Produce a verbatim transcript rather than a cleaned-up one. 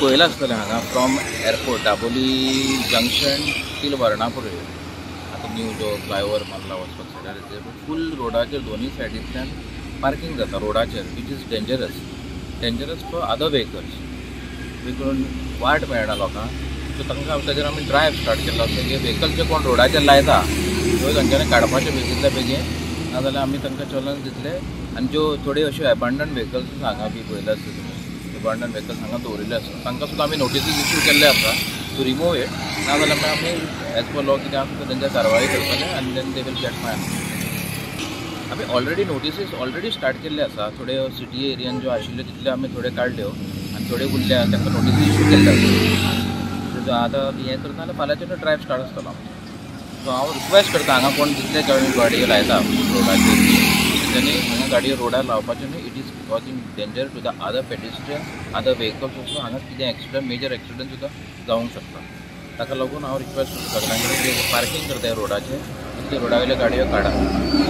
पळयला आसतलें हांगा from airport Dabolim junction till वर्णापुरे आतां न्यू जो फ्लायओवर मारला वचपाक सायडार फूल रोडाचेर दोनी सायडींतल्यान पार्किंग जाता रोडाचेर वीच is dangerous dangerous for other vehicles देखून वाट मेळना लोकांक सो तांकां ताजेर आमी ड्रायव्ह स्टार्ट केल्लो आसा की व्हेकल जे कोण रोडाचेर लायता त्यो तांच्यानी काडपाचें बेगिंतल्या बेगीन नाजाल्यार आमी तांकां चलन दितले आनी ज्यो थोड्यो अश्यो एबांडन व्हेकल्स हांगा बी पळयल्या आसतल्यो एबांडन व्हेकल्स हांगा दवरिल्ले आसा तांकां सुद्दां आमी नोटीसीस इश्यू केल्ले आसा टू रिमूव इट नाजाल्यार मागीर आमी एज पर लॉ कितें आसा तांच्या कारवाई करतले आनी then they will get fine आमी ऑलरेडी नोटीसीस ऑलरेडी स्टार्ट केल्ले आसा थोडे सिटी एरियान ज्यो आशिल्ल्यो तितल्यो आमी थोडे काडल्यो आनी थोडे उरल्या तांकां नोटीसी इश्यू केल्ले आसा आतां हें करता जाल्यार फाल्यांच्यान ड्रायव्ह स्टार्ट आसतलो सो हांव रिक्वेस्ट करता हांगा कोण जितले गाडयो लायता रोडाचेर हांगा गाडयो रोडार लावपाच्यो न्हय it is causing danger to the other pedestrians other vehicles आसूं हांगा कितें एक्सिडंट मेजर एक्सिडंट सुद्दां जावंक शकता ताका लागून हांव रिक्वेस्ट करता सगळ्यांकडेन पार्किंग करता रोडाचेर रोडा वयल्यो गाडयो काडा.